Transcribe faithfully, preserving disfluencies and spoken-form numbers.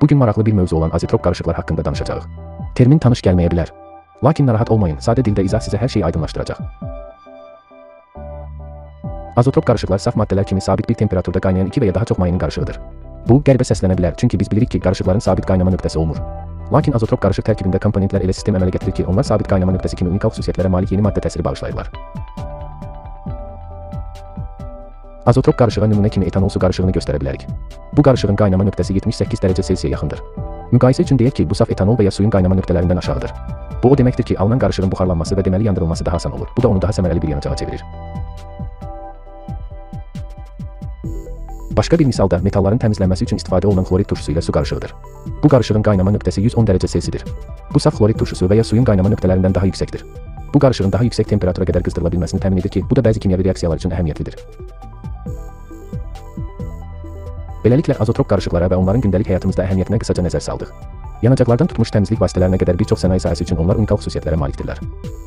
Bugün maraqlı bir mövzu olan azeotrop qarışıqlar haqqında danışacağıq. Termin tanış gəlməyə bilər. Lakin narahat olmayın, sadə dildə izah sizə hər şeyi aydınlaşdıracaq. Azeotrop qarışıqlar saf maddələr kimi sabit bir temperaturda qaynayan iki veya daha çox mayenin qarışığıdır. Bu, qəribə səslənə bilər, çünki biz bilirik ki, qarışıqların sabit qaynama nöqtəsi olmur. Lakin azeotrop qarışıq tərkibində komponentlər elə sistem əmələ gətirir ki, onlar sabit qaynama nöqtəsi kimi unikal xüsusiyyətlərə malik yeni maddə təsiri bağışlayırlar. Azeotrop qarışığa nümunə kimi etanol su qarışığını göstərə bilərik. Bu qarışığın qaynama nöqtəsi yetmiş səkkiz dərəcə Selsiyə yaxındır. Müqayisə üçün deyək ki, bu saf etanol və ya suyun qaynama nöqtələrindən aşağıdır. Bu o deməkdir ki, alınan qarışığın buxarlanması və deməli yandırılması daha asan olur. Bu da onu daha səmərəli bir yanacağa çevirir. Başqa bir misalda metalların təmizlənməsi üçün istifadə olunan xlorid turşusu ilə su qarışığıdır. Bu qarışığın qaynama nöqtəsi yüz on dərəcə Selsidir. Bu saf xlorid turşusu və ya suyun qaynama nöqtələrindən daha yüksəkdir. Bu qarışığın daha yüksək temperatura qədər qızdırıla bilməsini təmin edir ki, bu da bəzi kimyəvi reaksiyalar üçün əhəmiyyətlidir. Beləliklə, azeotrop qarışıqlara və onların gündəlik həyatımızda əhəmiyyətinə qısaca nəzər saldıq. Yanacaqlardan tutmuş təmizlik vasitələrinə qədər bir çox sənaye sahəsi üçün onlar unikal xüsusiyyətlərə malikdirlər.